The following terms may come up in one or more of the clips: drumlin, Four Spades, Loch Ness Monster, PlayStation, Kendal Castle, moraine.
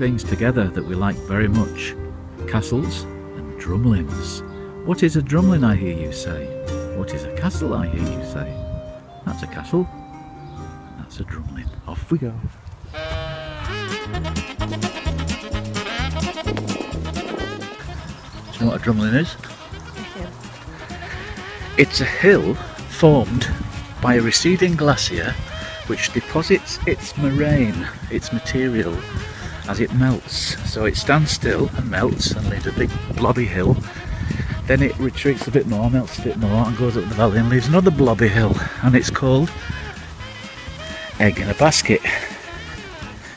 things together that we like very much, castles and drumlins. What is a drumlin, I hear you say? What is a castle, I hear you say? That's a castle, that's a drumlin. Off we go. Do you know what a drumlin is? A hill. It's a hill formed by a receding glacier which deposits its moraine, its material, as it melts. So it stands still and melts and leaves a big blobby hill. Then it retreats a bit more, melts a bit more, and goes up the valley and leaves another blobby hill. And it's called egg in a basket.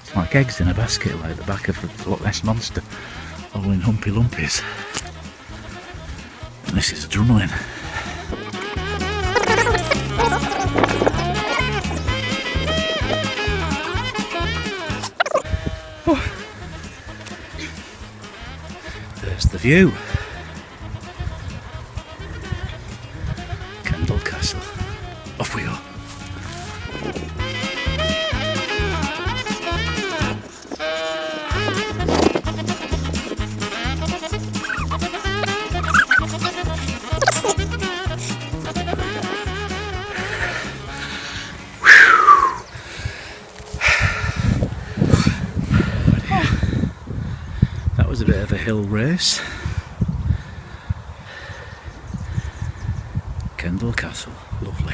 It's like eggs in a basket, like the back of the Loch Ness Monster, all in humpy lumpies. And this is a drumlin. There's the view. Kendal Castle. Off we go. That was a bit of a hill race. Kendal Castle, lovely.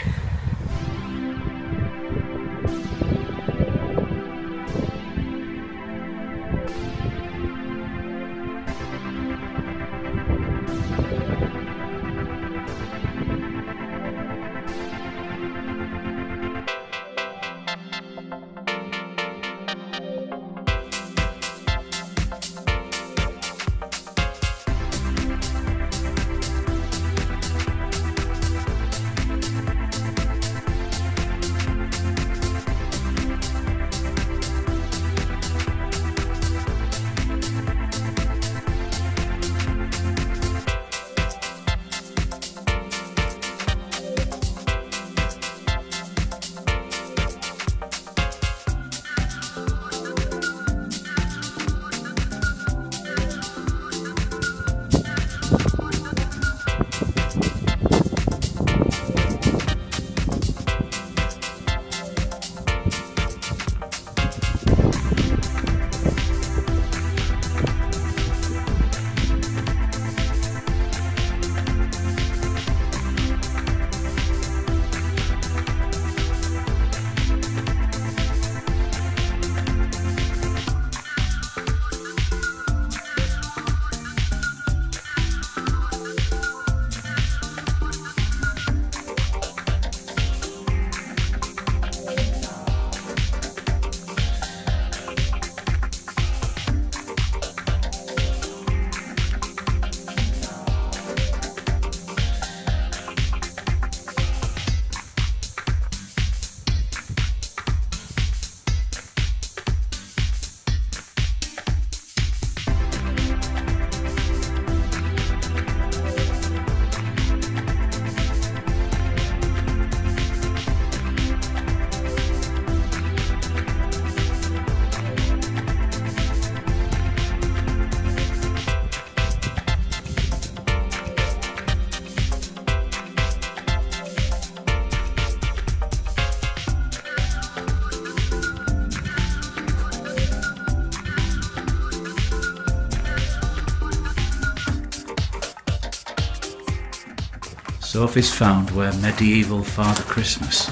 Sophie's found where medieval Father Christmas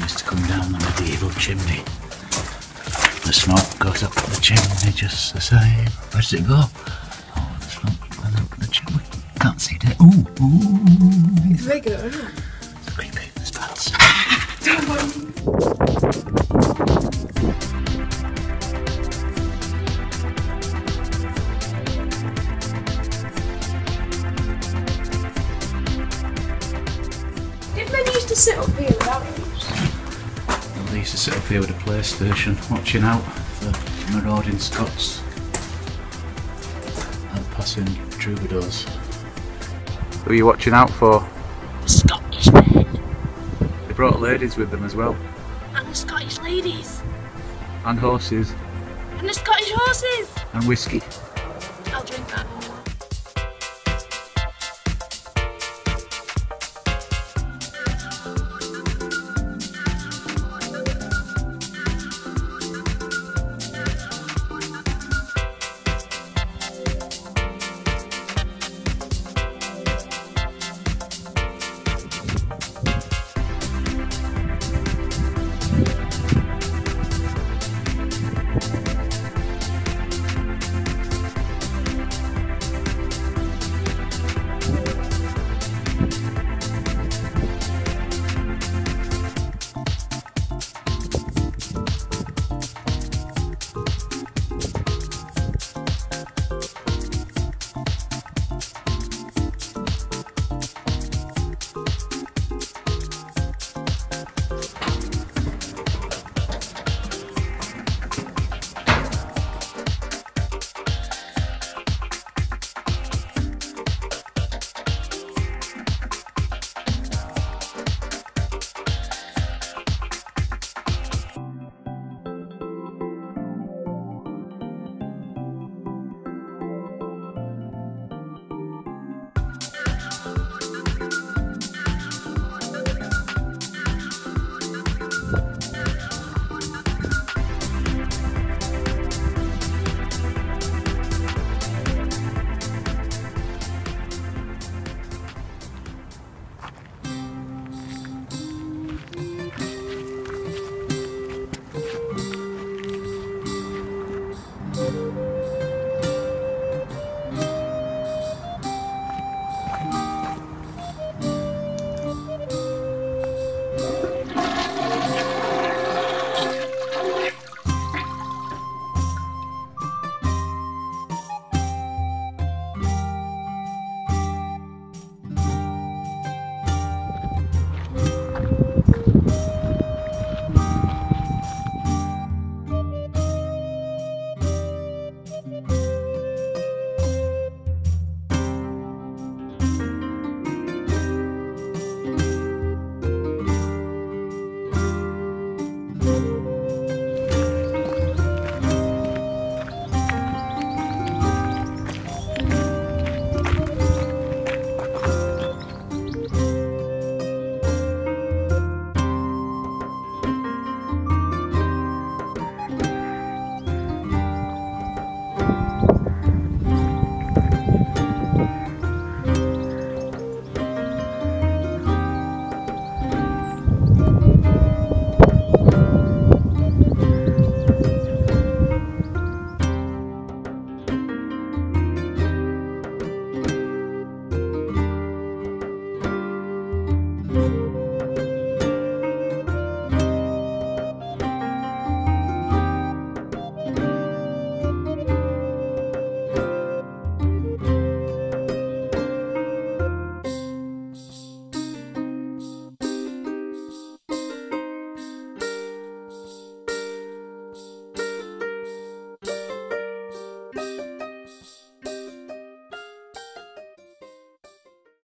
used to come down the medieval chimney. The smoke goes up the chimney just the same. Where does it go? Oh, the smoke goes up the chimney. Can't see it. Ooh, ooh. It's bigger, isn't it? It's creepy. There's bats. They used to sit up here without it. Well, they used to sit up here with a PlayStation, watching out for marauding Scots and passing troubadours. Who are you watching out for? The Scottish men. They brought ladies with them as well. And the Scottish ladies. And horses. And the Scottish horses! And whiskey. I'll drink that.